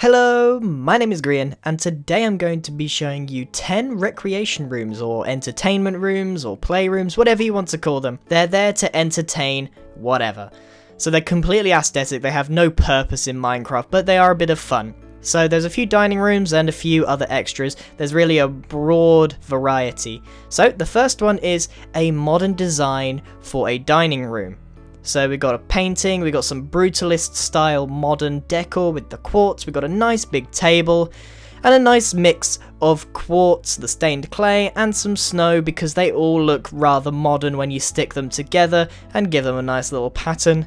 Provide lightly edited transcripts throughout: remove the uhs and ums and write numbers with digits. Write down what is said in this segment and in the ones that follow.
Hello, my name is Grian, and today I'm going to be showing you 10 recreation rooms, or entertainment rooms, or playrooms, whatever you want to call them. They're there to entertain whatever. So they're completely aesthetic, they have no purpose in Minecraft, but they are a bit of fun. So there's a few dining rooms and a few other extras. There's really a broad variety. So the first one is a modern design for a dining room. So we got a painting, we got some brutalist style modern decor with the quartz, we got a nice big table, and a nice mix of quartz, the stained clay, and some snow because they all look rather modern when you stick them together and give them a nice little pattern.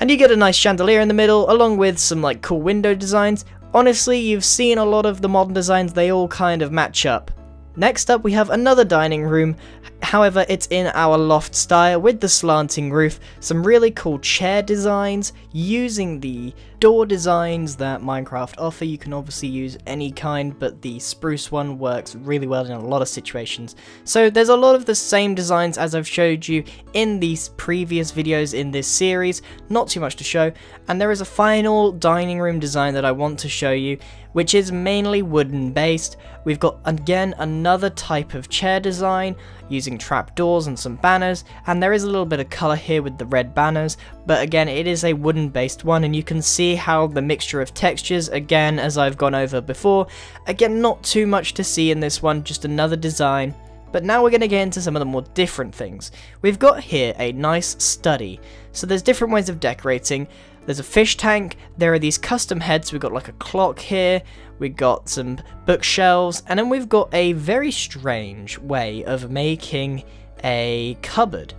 And you get a nice chandelier in the middle along with some like cool window designs. Honestly, you've seen a lot of the modern designs, they all kind of match up. Next up we have another dining room, however it's in our loft style with the slanting roof, some really cool chair designs, using the door designs that Minecraft offer. You can obviously use any kind, but the spruce one works really well in a lot of situations. So there's a lot of the same designs as I've showed you in these previous videos in this series, not too much to show, and there is a final dining room design that I want to show you, which is mainly wooden based. We've got again another type of chair design using trapdoors and some banners, and there is a little bit of colour here with the red banners, but again it is a wooden based one, and you can see how the mixture of textures, again as I've gone over before, again not too much to see in this one, just another design. But now we're going to get into some of the more different things. We've got here a nice study, so there's different ways of decorating. There's a fish tank, there are these custom heads, we've got like a clock here, we've got some bookshelves, and then we've got a very strange way of making a cupboard.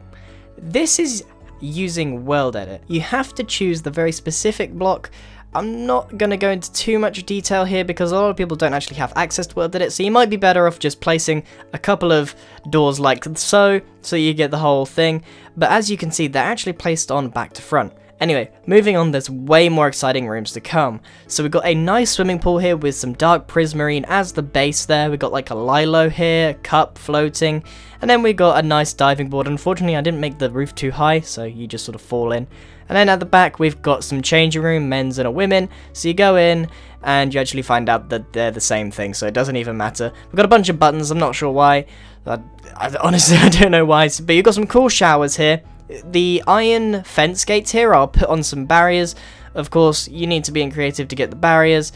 This is using WorldEdit. You have to choose the very specific block. I'm not going to go into too much detail here because a lot of people don't actually have access to WorldEdit, so you might be better off just placing a couple of doors like so you get the whole thing. But as you can see, they're actually placed on back to front. Anyway, moving on, there's way more exciting rooms to come. So we've got a nice swimming pool here with some dark prismarine as the base there. We've got like a lilo here, a cup floating, and then we've got a nice diving board. Unfortunately, I didn't make the roof too high, so you just sort of fall in. And then at the back, we've got some changing room, men's and a women. So you go in, and you actually find out that they're the same thing, so it doesn't even matter. We've got a bunch of buttons, I'm not sure why. Honestly, I don't know why, but you've got some cool showers here. The iron fence gates here are put on some barriers. Of course, you need to be in creative to get the barriers,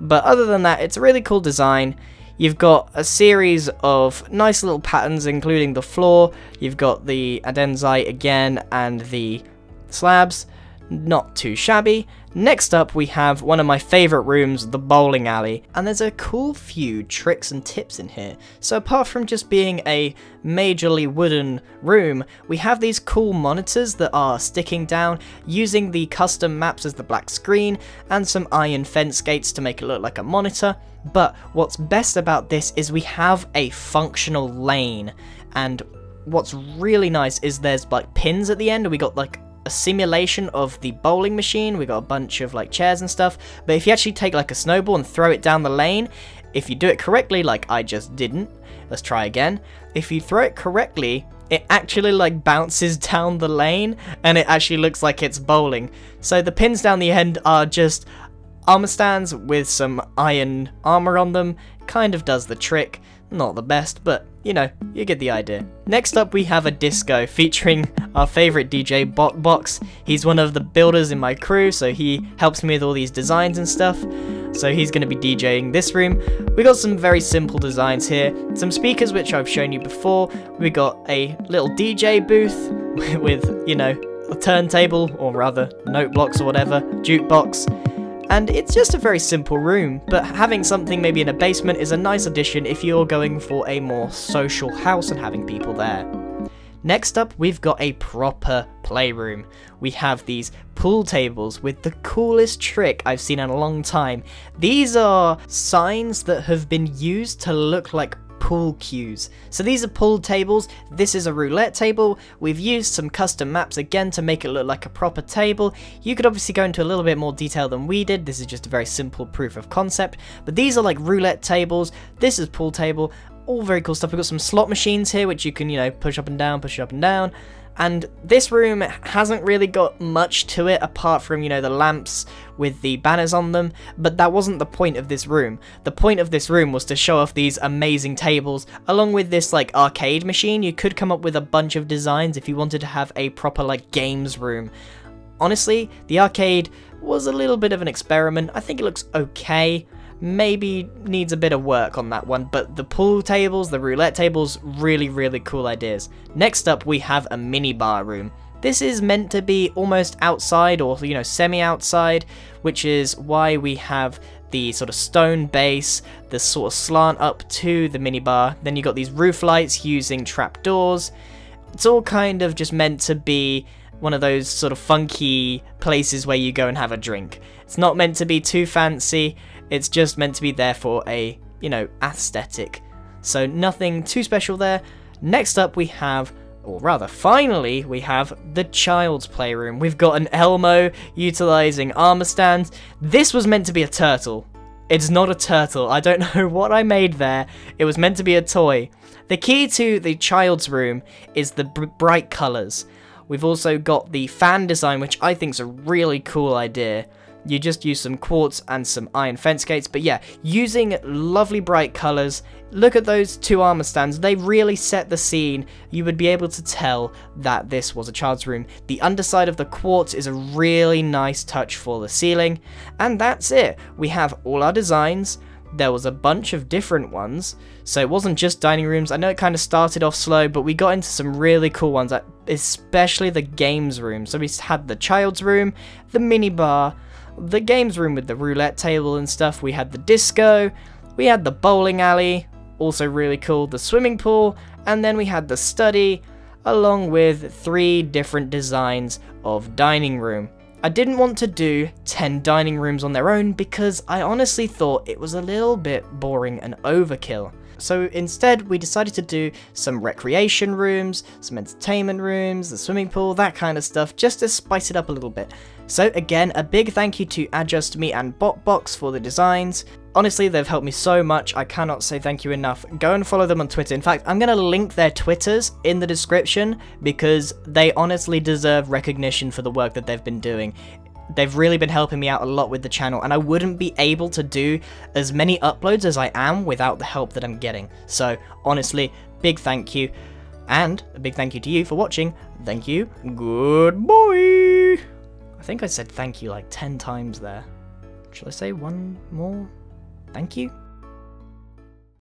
but other than that, it's a really cool design. You've got a series of nice little patterns, including the floor. You've got the adensite again and the slabs. Not too shabby. Next up we have one of my favourite rooms, the bowling alley, and there's a cool few tricks and tips in here. So apart from just being a majorly wooden room, we have these cool monitors that are sticking down, using the custom maps as the black screen and some iron fence gates to make it look like a monitor. But what's best about this is we have a functional lane, and what's really nice is there's like pins at the end, and we got like a simulation of the bowling machine. We got a bunch of like chairs and stuff, but if you actually take like a snowball and throw it down the lane, if you do it correctly, like I just didn't, let's try again, if you throw it correctly, it actually like bounces down the lane and it actually looks like it's bowling. So the pins down the end are just armor stands with some iron armor on them, kind of does the trick. Not the best, but you know, you get the idea. Next up we have a disco featuring our favourite DJ Botbox. He's one of the builders in my crew, so he helps me with all these designs and stuff. So he's going to be DJing this room. We got some very simple designs here, some speakers which I've shown you before. We got a little DJ booth with, you know, a turntable, or rather note blocks or whatever, jukebox. And it's just a very simple room, but having something maybe in a basement is a nice addition if you're going for a more social house and having people there. Next up, we've got a proper playroom. We have these pool tables with the coolest trick I've seen in a long time. These are signs that have been used to look like pool cues. So these are pool tables, this is a roulette table, we've used some custom maps again to make it look like a proper table. You could obviously go into a little bit more detail than we did, this is just a very simple proof of concept, but these are like roulette tables, this is pool table, all very cool stuff. We've got some slot machines here which you can, you know, push up and down, And this room hasn't really got much to it apart from, you know, the lamps with the banners on them, but that wasn't the point of this room. The point of this room was to show off these amazing tables, along with this, like, arcade machine. You could come up with a bunch of designs if you wanted to have a proper, like, games room. Honestly, the arcade was a little bit of an experiment. I think it looks okay. Maybe needs a bit of work on that one, but the pool tables, the roulette tables, really, really cool ideas. Next up, we have a mini bar room. This is meant to be almost outside or, you know, semi-outside, which is why we have the sort of stone base, the sort of slant up to the mini bar. Then you got these roof lights using trapdoors. It's all kind of just meant to be one of those sort of funky places where you go and have a drink. It's not meant to be too fancy, it's just meant to be there for a, you know, aesthetic. So nothing too special there. Next up we have, or rather finally, we have the child's playroom. We've got an Elmo utilising armor stands. This was meant to be a turtle. It's not a turtle. I don't know what I made there. It was meant to be a toy. The key to the child's room is the bright colours. We've also got the fan design, which I think is a really cool idea. You just use some quartz and some iron fence gates, but yeah, using lovely bright colours. Look at those two armour stands, they really set the scene. You would be able to tell that this was a child's room. The underside of the quartz is a really nice touch for the ceiling. And that's it, we have all our designs. There was a bunch of different ones, so it wasn't just dining rooms. I know it kind of started off slow, but we got into some really cool ones, especially the games room. So we had the child's room, the minibar, the games room with the roulette table and stuff. We had the disco, we had the bowling alley, also really cool, the swimming pool, and then we had the study, along with 3 different designs of dining room. I didn't want to do 10 dining rooms on their own because I honestly thought it was a little bit boring and overkill. So instead we decided to do some recreation rooms, some entertainment rooms, the swimming pool, that kind of stuff, just to spice it up a little bit. So again, a big thank you to AdjustMe and Botbox for the designs. Honestly, they've helped me so much, I cannot say thank you enough. Go and follow them on Twitter. In fact, I'm going to link their Twitters in the description because they honestly deserve recognition for the work that they've been doing. They've really been helping me out a lot with the channel, and I wouldn't be able to do as many uploads as I am without the help that I'm getting. So, honestly, big thank you. And a big thank you to you for watching. Thank you. Goodbye. I think I said thank you like 10 times there. Should I say one more? Thank you.